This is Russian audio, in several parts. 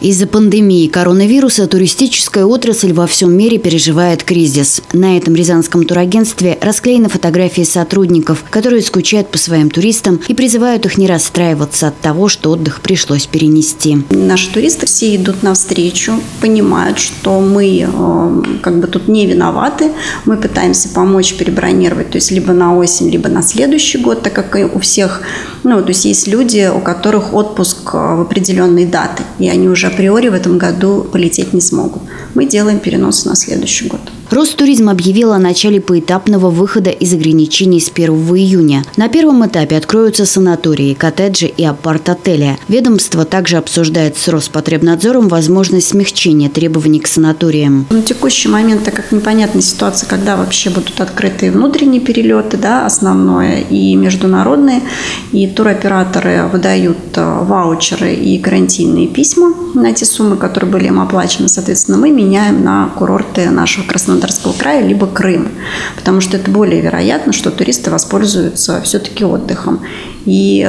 Из-за пандемии коронавируса туристическая отрасль во всем мире переживает кризис. На этом рязанском турагентстве расклеены фотографии сотрудников, которые скучают по своим туристам и призывают их не расстраиваться от того, что отдых пришлось перенести. Наши туристы все идут навстречу, понимают, что мы тут не виноваты. Мы пытаемся помочь перебронировать, то есть либо на осень, либо на следующий год, так как и у всех, есть люди, у которых отпуск в определенные даты, и они уже априори в этом году полететь не смогут. Мы делаем перенос на следующий год. Ростуризм объявил о начале поэтапного выхода из ограничений с 1 июня. На первом этапе откроются санатории, коттеджи и апарт-отели. Ведомство также обсуждает с Роспотребнадзором возможность смягчения требований к санаториям. На текущий момент, так как непонятна ситуация, когда вообще будут открыты внутренние перелеты, основное, и международные, и туроператоры выдают ваучеры и карантинные письма на те суммы, которые были им оплачены. Соответственно, мы меняем на курорты нашего Краснодарского края, либо Крым, потому что это более вероятно, что туристы воспользуются все-таки отдыхом. И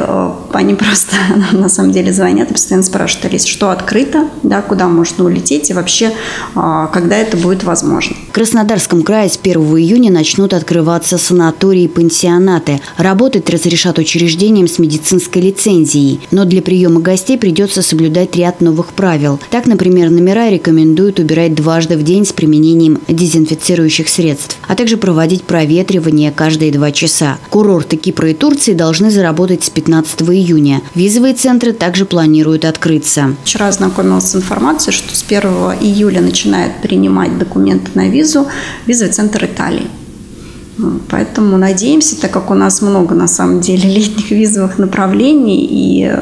они просто на самом деле звонят и постоянно спрашивают, что открыто, куда можно улететь и вообще, когда это будет возможно. В Краснодарском крае с 1 июня начнут открываться санатории и пансионаты. Работать разрешат учреждениям с медицинской лицензией, но для приема гостей придется соблюдать ряд новых правил. Так, например, номера рекомендуют убирать дважды в день с применением дезинфицирующих средств, а также проводить проветривание каждые 2 часа. Курорты Кипра и Турции должны заработать с 15 июня. Визовые центры также планируют открыться. Вчера ознакомилась с информацией, что с 1 июля начинает принимать документы на визу визовый центр Италии. Поэтому надеемся, так как у нас много на самом деле летних визовых направлений, и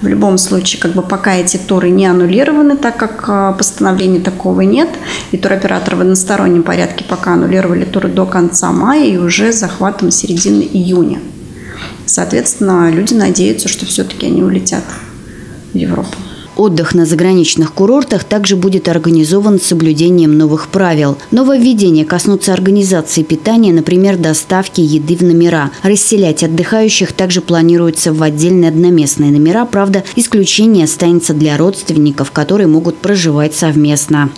в любом случае пока эти туры не аннулированы, так как постановления такого нет, и туроператоры в одностороннем порядке пока аннулировали туры до конца мая и уже с захватом середины июня. Соответственно, люди надеются, что все-таки они улетят в Европу. Отдых на заграничных курортах также будет организован с соблюдением новых правил. Нововведения коснутся организации питания, например, доставки еды в номера. Расселять отдыхающих также планируется в отдельные одноместные номера. Правда, исключение останется для родственников, которые могут проживать совместно.